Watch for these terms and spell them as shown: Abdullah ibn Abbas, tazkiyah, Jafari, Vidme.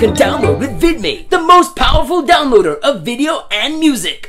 you can download with Vidme, the most powerful downloader of video and music.